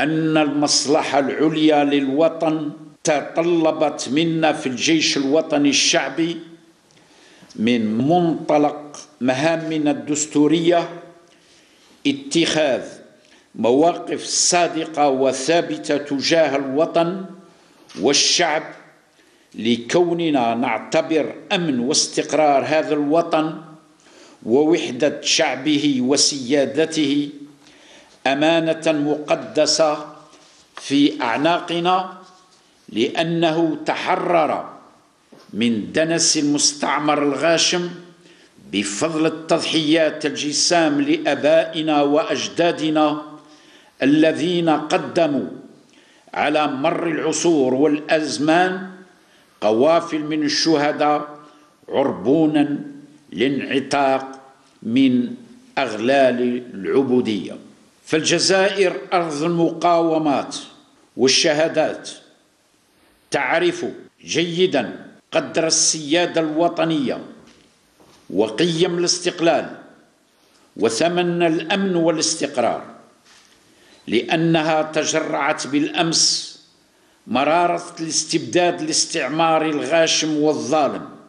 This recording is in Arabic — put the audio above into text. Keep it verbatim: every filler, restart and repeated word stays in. أن المصلحة العليا للوطن تطلبت منا في الجيش الوطني الشعبي من منطلق مهامنا الدستورية اتخاذ مواقف صادقة وثابتة تجاه الوطن والشعب، لكوننا نعتبر أمن واستقرار هذا الوطن ووحدة شعبه وسيادته أمانة مقدسة في أعناقنا، لأنه تحرر من دنس المستعمر الغاشم بفضل التضحيات الجسام لآبائنا وأجدادنا الذين قدموا على مر العصور والأزمان قوافل من الشهداء عربونا لانعتاق من أغلال العبودية. فالجزائر أرض المقاومات والشهادات، تعرف جيدا قدر السيادة الوطنية وقيم الاستقلال وثمن الأمن والاستقرار، لأنها تجرعت بالأمس مرارة الاستبداد الاستعماري الغاشم والظالم.